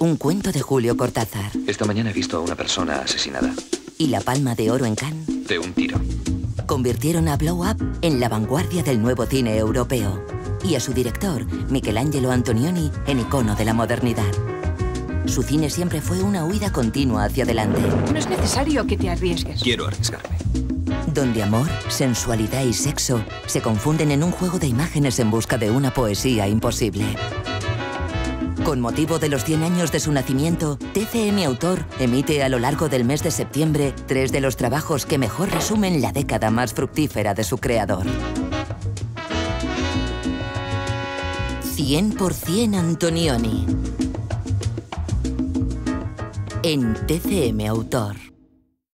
Un cuento de Julio Cortázar. Esta mañana he visto a una persona asesinada. Y la Palma de Oro en Cannes. De un tiro. Convirtieron a Blow Up en la vanguardia del nuevo cine europeo. Y a su director, Michelangelo Antonioni, en icono de la modernidad. Su cine siempre fue una huida continua hacia adelante. No es necesario que te arriesgues. Quiero arriesgarme. Donde amor, sensualidad y sexo se confunden en un juego de imágenes en busca de una poesía imposible. Con motivo de los 100 años de su nacimiento, TCM Autor emite a lo largo del mes de septiembre 3 de los trabajos que mejor resumen la década más fructífera de su creador. 100% Antonioni. En TCM Autor.